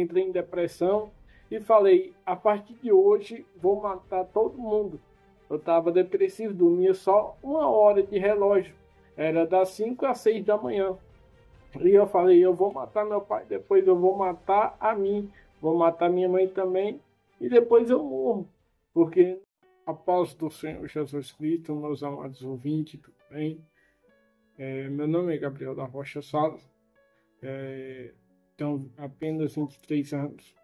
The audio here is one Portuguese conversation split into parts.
entrei em depressão e falei, a partir de hoje vou matar todo mundo. Eu estava depressivo, dormia só uma hora de relógio, era das 5 às 6 da manhã. E eu falei, eu vou matar meu pai, depois eu vou matar a mim, vou matar minha mãe também e depois eu morro. Porque a paz do Senhor Jesus Cristo, meus amados ouvintes, tudo bem? Meu nome é Gabriel da Rocha Salas, tenho apenas 23 anos.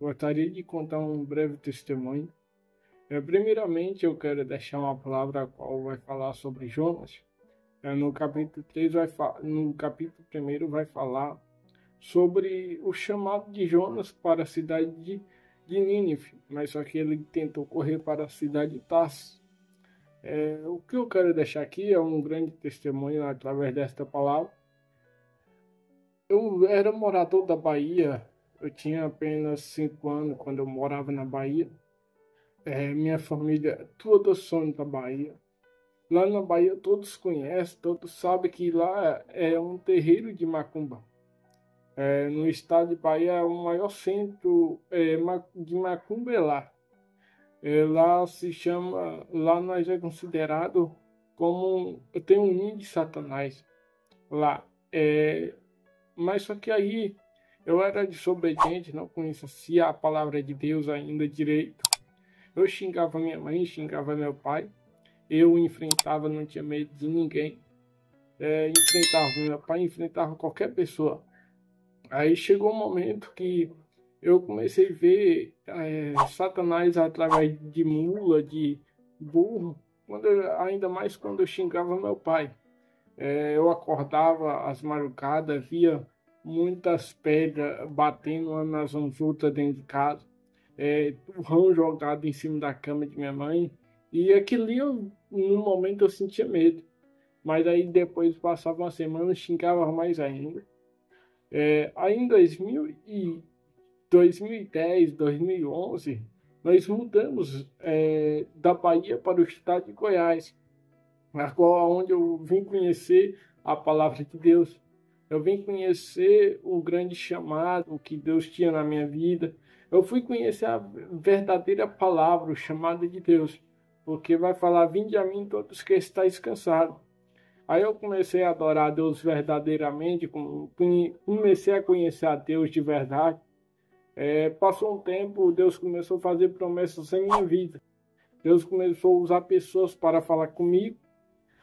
Gostaria de contar um breve testemunho. Primeiramente, eu quero deixar uma palavra a qual vai falar sobre Jonas. No capítulo 3, no capítulo 1, vai falar sobre o chamado de Jonas para a cidade de Nínive, mas só que ele tentou correr para a cidade de Társis. O que eu quero deixar aqui é um grande testemunho através desta palavra. Eu era morador da Bahia, eu tinha apenas 5 anos quando eu morava na Bahia. Minha família toda sonha da Bahia. Lá na Bahia todos conhecem, todos sabem que lá é um terreiro de macumba. No estado de Bahia, o maior centro de macumba é lá. Lá se chama, lá nós é considerado como tem um ninho de Satanás lá. Mas só que aí eu era desobediente, não conhecia a palavra de Deus ainda direito. Eu xingava minha mãe, xingava meu pai. Eu enfrentava, não tinha medo de ninguém. Enfrentava meu pai, enfrentava qualquer pessoa. Aí chegou um momento que eu comecei a ver Satanás através de mula, de burro, ainda mais quando eu xingava meu pai. Eu acordava às madrugadas, via muitas pedras batendo umas nas outras dentro de casa, turrão jogado em cima da cama de minha mãe. E aquilo no momento eu sentia medo, mas aí depois passava uma semana, xingava mais ainda. Aí em 2010, 2011, nós mudamos da Bahia para o estado de Goiás, onde eu vim conhecer a palavra de Deus. Eu vim conhecer o grande chamado que Deus tinha na minha vida. Eu fui conhecer a verdadeira palavra, o chamado de Deus, porque vai falar, vinde a mim todos que estáis cansados. Aí eu comecei a adorar a Deus verdadeiramente, comecei a conhecer a Deus de verdade. Passou um tempo, Deus começou a fazer promessas em minha vida. Deus começou a usar pessoas para falar comigo.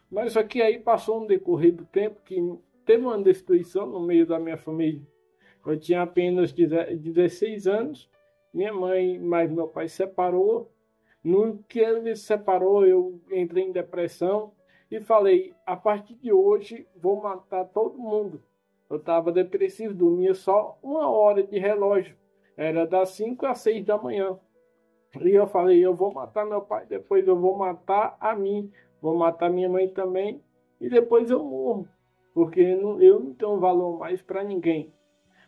Mas só que aí passou um decorrer do tempo que teve uma destruição no meio da minha família. Eu tinha apenas 16 anos, minha mãe mais meu pai se separou. No que ele se separou, eu entrei em depressão. E falei, a partir de hoje vou matar todo mundo. Eu estava depressivo, dormia só uma hora de relógio. Era das 5 às 6 da manhã. E eu falei, eu vou matar meu pai, depois eu vou matar a mim. Vou matar minha mãe também e depois eu morro. Porque eu não tenho valor mais para ninguém.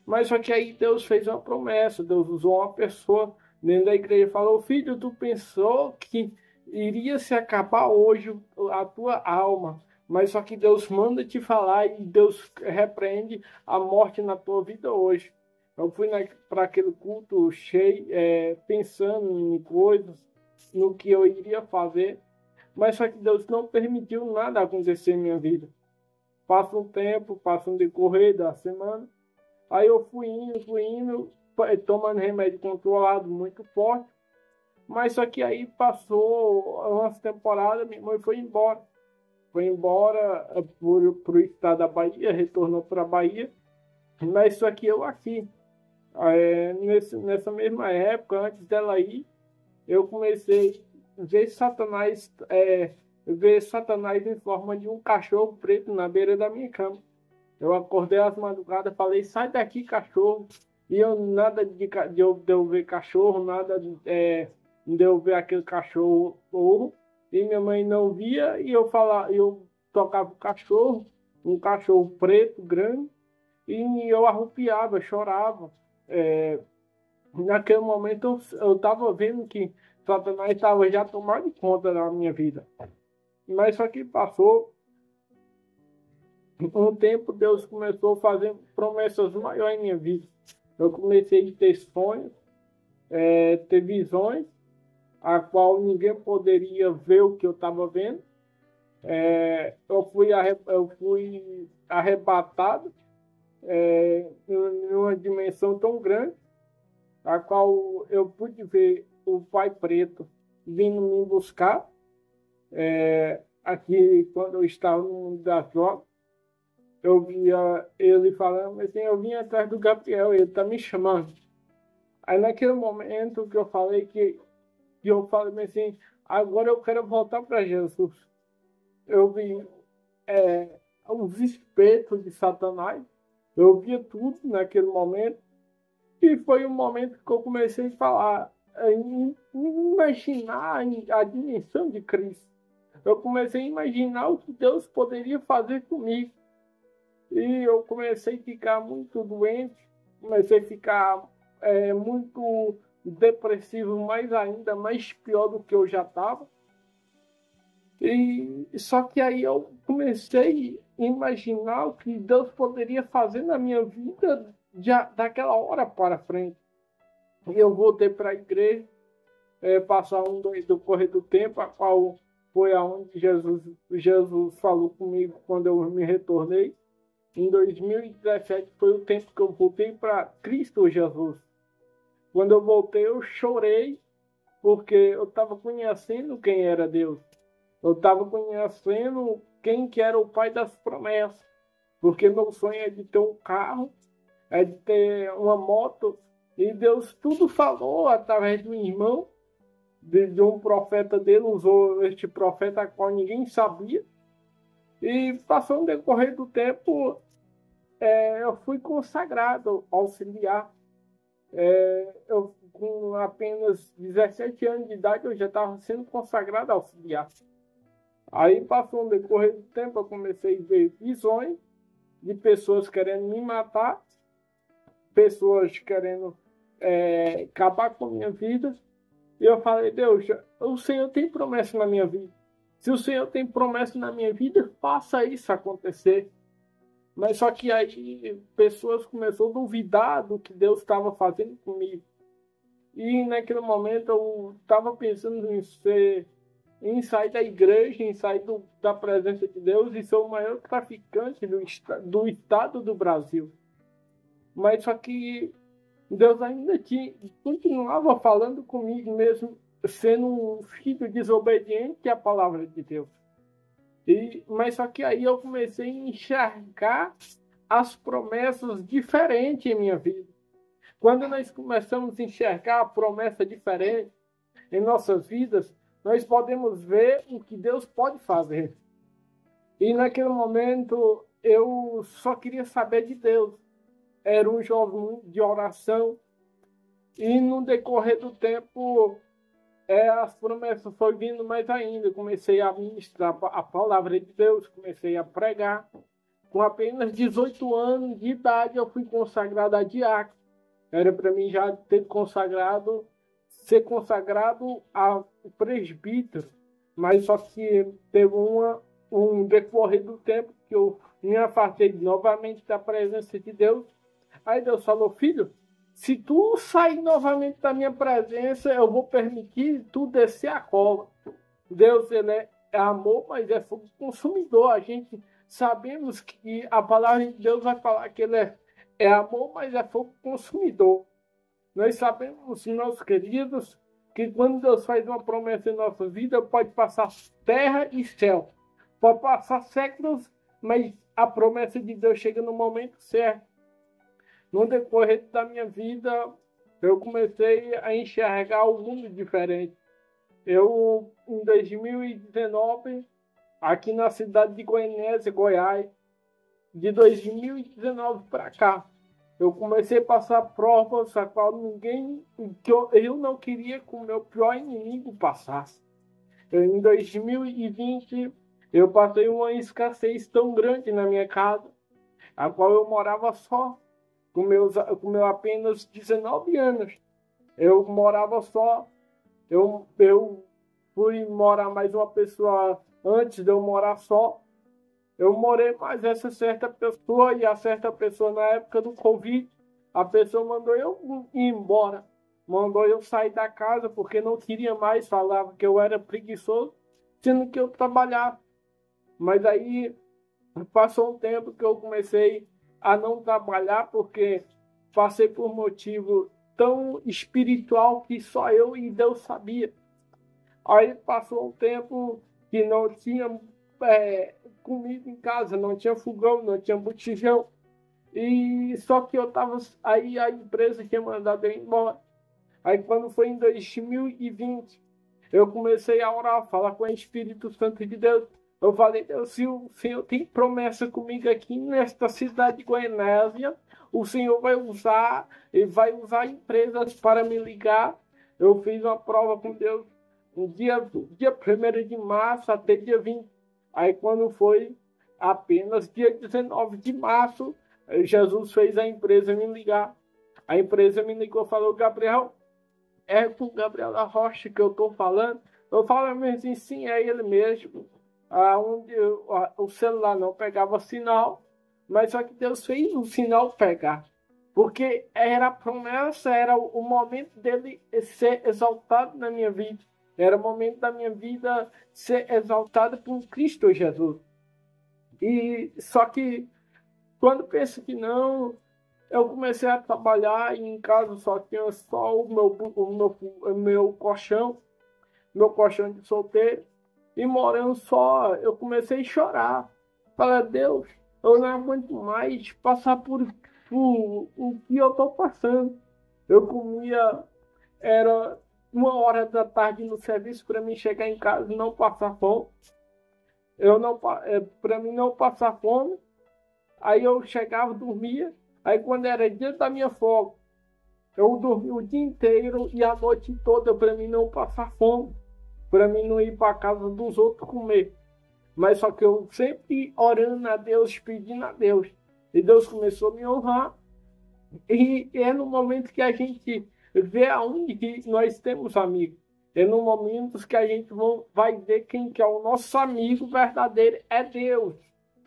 Mas só que aí Deus fez uma promessa. Deus usou uma pessoa dentro da igreja e falou, filho, tu pensou que iria se acabar hoje a tua alma, mas só que Deus manda te falar e Deus repreende a morte na tua vida hoje. Eu fui para aquele culto cheio, pensando em coisas, no que eu iria fazer, mas só que Deus não permitiu nada acontecer em minha vida. Passa um tempo, passa um decorrer da semana, aí eu fui indo, tomando remédio controlado muito forte. Mas só que aí passou umas temporadas, minha mãe foi embora. Foi embora para o estado da Bahia, retornou para a Bahia. Mas só que eu aqui, nessa mesma época, antes dela ir, eu comecei a ver Satanás em forma de um cachorro preto na beira da minha cama. Eu acordei às madrugadas, falei, sai daqui, cachorro. E eu nada de eu ver cachorro, nada de eu ver aquele cachorro ouro, e minha mãe não via, e eu tocava um cachorro preto, grande, e eu arrupiava, chorava. Naquele momento eu estava vendo que Satanás estava já tomando conta da minha vida. Mas só que passou um tempo, Deus começou a fazer promessas maiores em minha vida. Eu comecei a ter sonhos, ter visões, a qual ninguém poderia ver o que eu estava vendo. Eu fui arrebatado numa dimensão tão grande, a qual eu pude ver o Pai Preto vindo me buscar, aqui quando eu estava no mundo das drogas. Eu via ele falando assim: eu vim atrás do Gabriel, ele está me chamando. Aí naquele momento que eu falei assim, agora eu quero voltar para Jesus. Eu vi os espetos de Satanás, eu via tudo naquele momento. E foi o momento que eu comecei a falar, a imaginar a dimensão de Cristo. Eu comecei a imaginar o que Deus poderia fazer comigo. E eu comecei a ficar muito doente, comecei a ficar muito depressivo, mais ainda, mais pior do que eu já estava. Só que aí eu comecei a imaginar o que Deus poderia fazer na minha vida daquela hora para frente. E eu voltei para a igreja, passar um decorrer do tempo, a qual foi aonde Jesus falou comigo quando eu me retornei. Em 2017 foi o tempo que eu voltei para Cristo Jesus. Quando eu voltei, eu chorei, porque eu estava conhecendo quem era Deus. Eu estava conhecendo quem que era o Pai das promessas. Porque meu sonho é de ter um carro, é de ter uma moto. E Deus tudo falou através de um irmão, de um profeta dele, usou este profeta a qual ninguém sabia. E passou no decorrer do tempo, eu fui consagrado auxiliar. Com apenas 17 anos de idade, eu já estava sendo consagrado auxiliar. Aí passou no decorrer do tempo, eu comecei a ver visões de pessoas querendo me matar, pessoas querendo acabar com a minha vida. E eu falei: Deus, o Senhor tem promessa na minha vida. Se o Senhor tem promessa na minha vida, faça isso acontecer. Mas só que aí pessoas começaram a duvidar do que Deus estava fazendo comigo. E naquele momento eu estava pensando em sair da igreja, em sair da presença de Deus e ser o maior traficante do estado do Brasil. Mas só que Deus ainda continuava falando comigo mesmo, sendo um filho desobediente à palavra de Deus. Mas só que aí eu comecei a enxergar as promessas diferentes em minha vida. Quando nós começamos a enxergar a promessa diferente em nossas vidas, nós podemos ver o que Deus pode fazer. E naquele momento eu só queria saber de Deus. Era um jovem de oração. E no decorrer do tempo, as promessas foram vindo mais ainda. Comecei a ministrar a palavra de Deus, comecei a pregar. Com apenas 18 anos de idade, eu fui consagrado a diácono. Era para mim já ser consagrado a presbítero. Mas só que teve um decorrer do tempo que eu me afastei novamente da presença de Deus. Aí Deus falou: filho, se tu sair novamente da minha presença, eu vou permitir tu descer a cola. Deus, ele é amor, mas é fogo consumidor. A gente sabemos que a palavra de Deus vai falar que ele é amor, mas é fogo consumidor. Nós sabemos, meus queridos, que quando Deus faz uma promessa em nossa vida, pode passar terra e céu. Pode passar séculos, mas a promessa de Deus chega no momento certo. No decorrer da minha vida, eu comecei a enxergar o mundo diferente. Em 2019, aqui na cidade de Goiânia, Goiás, de 2019 para cá, eu comecei a passar provas a qual eu não queria que o meu pior inimigo passasse. Em 2020, eu passei uma escassez tão grande na minha casa, a qual eu morava só. Com apenas 19 anos, eu morava só. Eu fui morar mais uma pessoa antes de eu morar só. Eu morei mais essa certa pessoa, e a certa pessoa na época do Covid A pessoa mandou eu ir embora, mandou eu sair da casa porque não queria mais, falava que eu era preguiçoso, sendo que eu trabalhava. Mas aí passou um tempo que eu comecei a não trabalhar porque passei por um motivo tão espiritual que só eu e Deus sabia. Aí passou um tempo que não tinha comida em casa, não tinha fogão, não tinha botijão. E só que eu tava aí, a empresa tinha mandado eu embora. Aí quando foi em 2020, eu comecei a orar, falar com o Espírito Santo de Deus. Eu falei, Deus, se o Senhor tem promessa comigo aqui nesta cidade de Goiânia, o Senhor vai usar e vai usar empresas para me ligar. Eu fiz uma prova com Deus no dia 1 de março até dia 20. Aí quando foi apenas dia 19 de março, Jesus fez a empresa me ligar. A empresa me ligou e falou, Gabriel, é com o Gabriel da Rocha que eu estou falando? Eu falo mesmo, sim, é ele mesmo. Onde o celular não pegava sinal, mas só que Deus fez o sinal pegar. Porque era a promessa, era o momento dele ser exaltado na minha vida. Era o momento da minha vida ser exaltada por Cristo Jesus. E só que quando penso que não, eu comecei a trabalhar e em casa só tinha só o meu colchão, meu colchão de solteiro, e morando só, eu comecei a chorar. Falei, Deus, eu não aguento mais passar por o que eu estou passando. Eu comia, era 1h da tarde no serviço para mim chegar em casa e não passar fome. Para mim não passar fome. Aí eu chegava, dormia. Aí quando era dia da minha folga, eu dormia o dia inteiro e a noite toda para mim não passar fome, para mim não ir para a casa dos outros comer. Mas só que eu sempre orando a Deus, pedindo a Deus. E Deus começou a me honrar. E é no momento que a gente vê aonde que nós temos amigo. É no momento que a gente vai ver quem que é o nosso amigo verdadeiro, é Deus.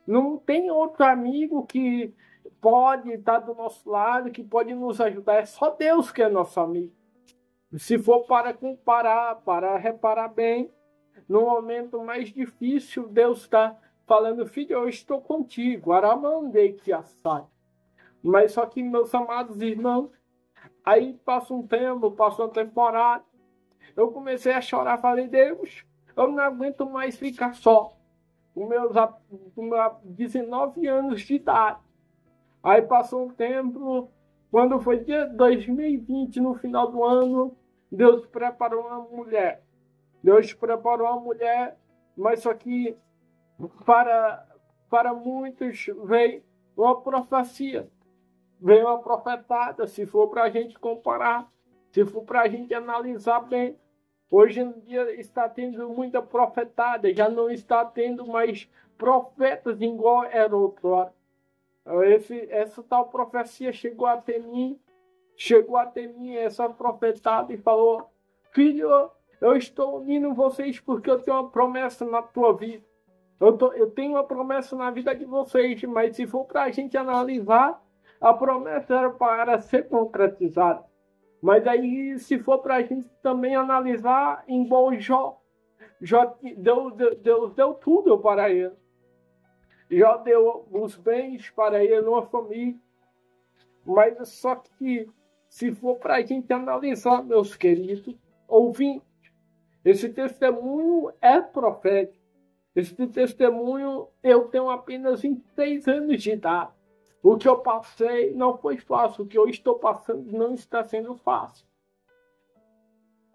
Não tem outro amigo que pode estar do nosso lado, que pode nos ajudar. É só Deus que é nosso amigo. Se for para comparar, para reparar bem, no momento mais difícil, Deus está falando, filho, eu estou contigo, aramandei que a sai. Mas só que, meus amados irmãos, aí passa um tempo, passa uma temporada, eu comecei a chorar, falei, Deus, eu não aguento mais ficar só. Com meus 19 anos de idade. Aí passou um tempo, quando foi dia 2020, no final do ano, Deus preparou uma mulher. Deus preparou uma mulher, mas só que para muitos veio uma profecia. Veio uma profetada, se for para a gente comparar, se for para a gente analisar bem. Hoje em dia está tendo muita profetada, já não está tendo mais profetas igual era outrora. Essa tal profecia chegou até mim essa profetada e falou, filho, eu estou unindo vocês porque eu tenho uma promessa na tua vida. Eu tenho uma promessa na vida de vocês, mas se for para a gente analisar, a promessa era para ser concretizada. Mas aí, se for para a gente também analisar, igual Jó deu tudo para ele. Jó deu os bens para ele, uma família. Mas só que, se for para a gente analisar, meus queridos ouvintes, esse testemunho é profético. Esse testemunho eu tenho apenas 26 anos de idade. O que eu passei não foi fácil. O que eu estou passando não está sendo fácil.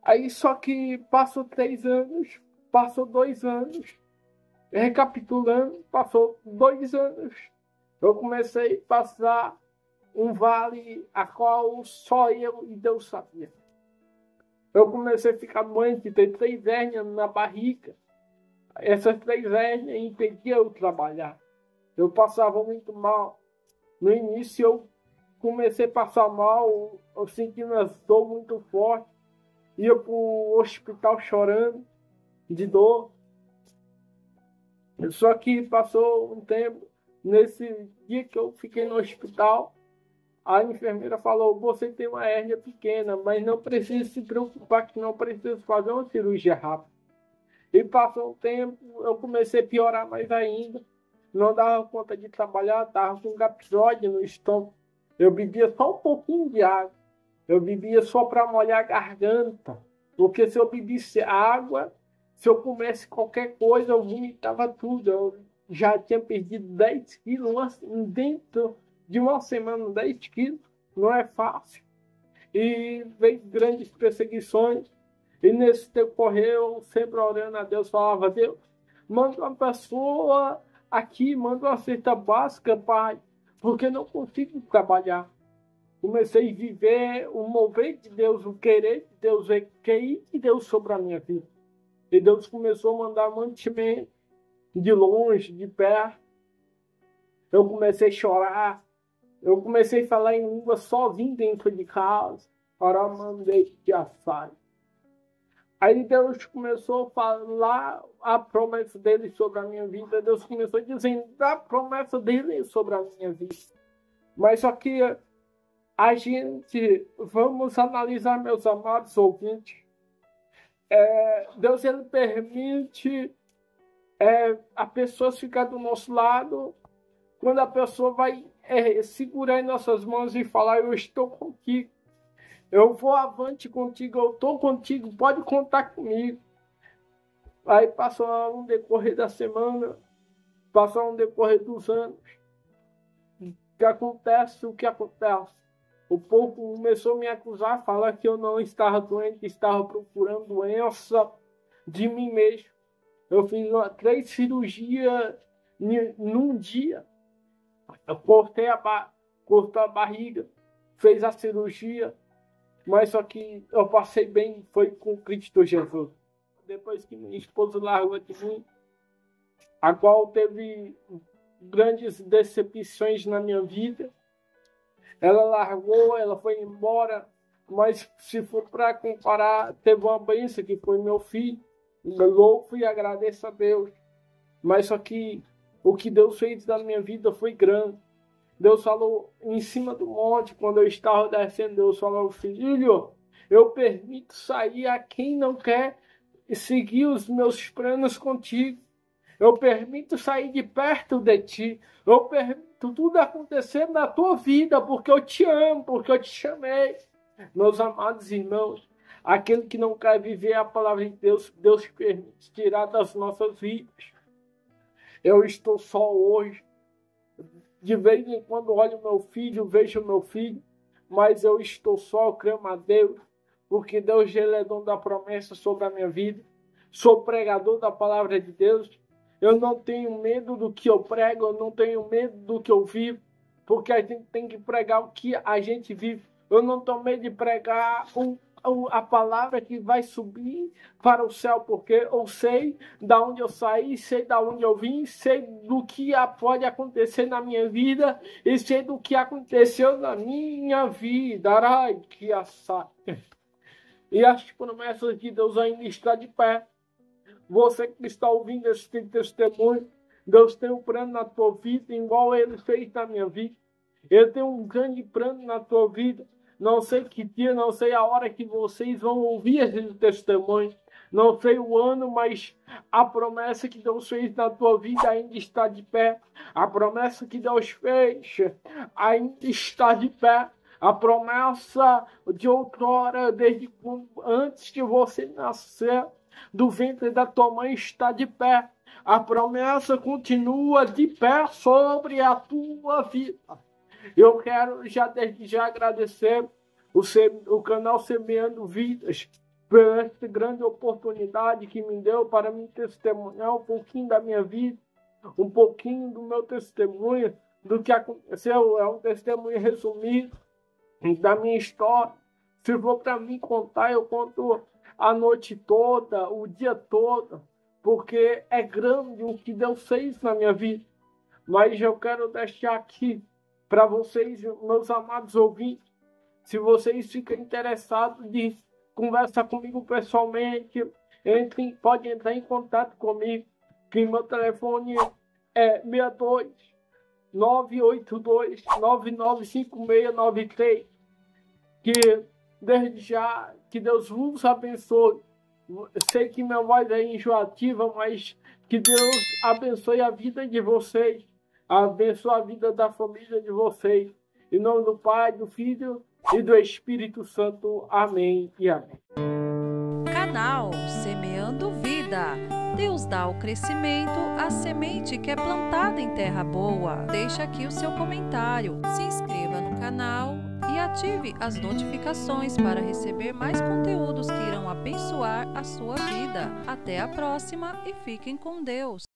Aí só que passou 3 anos, passou 2 anos. Recapitulando, passou 2 anos. Eu comecei a passar um vale a qual só eu e Deus sabia. Eu comecei a ficar doente, ter 3 hérnias na barriga. Essas 3 hérnias impediam eu trabalhar. Eu passava muito mal. No início eu comecei a passar mal, eu senti uma dor muito forte, ia para o hospital chorando de dor. Só que passou um tempo, nesse dia que eu fiquei no hospital, A enfermeira falou, você tem uma hérnia pequena, mas não precisa se preocupar que não precisa fazer uma cirurgia rápida. E passou um tempo, eu comecei a piorar mais ainda. Não dava conta de trabalhar, estava com gapsóide no estômago. Eu bebia só um pouquinho de água. Eu bebia só para molhar a garganta. Porque se eu bebisse água, se eu comesse qualquer coisa, eu vomitava tudo. Eu já tinha perdido 10 quilos dentro de uma semana, 10 quilos, não é fácil. E veio grandes perseguições. E nesse decorrer, eu sempre orando a Deus, falava, Deus, manda uma pessoa aqui, manda uma cesta básica, Pai, porque não consigo trabalhar. Comecei a viver o mover de Deus, o querer de Deus, o que Deus sobre a minha vida. E Deus começou a mandar mantimento, de longe, de perto. Eu comecei a chorar. Eu comecei a falar em língua sozinho dentro de casa. Ora, mandei que já sai. Aí Deus começou a falar a promessa dele sobre a minha vida. Deus começou dizendo a promessa dele sobre a minha vida. Mas só que a gente, vamos analisar, meus amados ouvintes. Deus, ele permite a pessoa ficar do nosso lado. Quando a pessoa vai segurar em nossas mãos e falar, eu estou contigo, eu vou avante contigo, eu estou contigo, pode contar comigo. Aí passou um decorrer da semana, passou um decorrer dos anos. O que acontece, o que acontece? O povo começou a me acusar, falar que eu não estava doente, estava procurando doença de mim mesmo. Eu fiz 3 cirurgias num dia. Eu cortei a barriga, fez a cirurgia, mas só que eu passei bem, foi com Cristo Jesus. Depois que minha esposa largou de mim, a qual teve grandes decepções na minha vida, ela largou, ela foi embora, mas se for para comparar, teve uma bênção que foi meu filho, louco, e agradeço a Deus. Mas só que o que Deus fez na minha vida foi grande. Deus falou em cima do monte, quando eu estava descendo, Deus falou, filho, eu permito sair a quem não quer seguir os meus planos contigo. Eu permito sair de perto de ti. Eu permito tudo acontecer na tua vida, porque eu te amo, porque eu te chamei. Meus amados irmãos, aquele que não quer viver a palavra de Deus, Deus permite tirar das nossas vidas. Eu estou só hoje. De vez em quando olho meu filho, vejo meu filho, mas eu estou só, eu clamo a Deus, porque Deus, ele é dono da promessa sobre a minha vida. Sou pregador da palavra de Deus. Eu não tenho medo do que eu prego, eu não tenho medo do que eu vivo, porque a gente tem que pregar o que a gente vive. Eu não tenho medo de pregar a palavra que vai subir para o céu, porque eu sei da onde eu saí, sei da onde eu vim, sei do que pode acontecer na minha vida e sei do que aconteceu na minha vida. Ai, que assado. E as promessas de Deus ainda estão de pé. Você que está ouvindo esse testemunho, Deus tem um plano na tua vida, igual ele fez na minha vida. Ele tem um grande plano na tua vida. Não sei que dia, não sei a hora que vocês vão ouvir esse testemunho. Não sei o ano, mas a promessa que Deus fez na tua vida ainda está de pé. A promessa que Deus fez ainda está de pé. A promessa de outrora, desde quando, antes de você nascer, do ventre da tua mãe está de pé. A promessa continua de pé sobre a tua vida. Eu quero já desde já agradecer o canal Semeando Vidas por essa grande oportunidade que me deu para me testemunhar um pouquinho da minha vida, um pouquinho do meu testemunho, do que aconteceu. É um testemunho resumido da minha história. Se for para mim contar, eu conto a noite toda, o dia todo, porque é grande o que Deus fez na minha vida. Mas eu quero deixar aqui para vocês, meus amados ouvintes, se vocês ficam interessados de conversar comigo pessoalmente, pode entrar em contato comigo, que meu telefone é 62 982-995693. Que desde já, que Deus nos abençoe. Sei que minha voz é enjoativa, mas que Deus abençoe a vida de vocês, abençoe a vida da família de vocês. Em nome do Pai, do Filho e do Espírito Santo. Amém e amém. Canal Semeando Vida. Deus dá o crescimento à semente que é plantada em terra boa. Deixe aqui o seu comentário, se inscreva no canal e ative as notificações para receber mais conteúdos que irão abençoar a sua vida. Até a próxima e fiquem com Deus.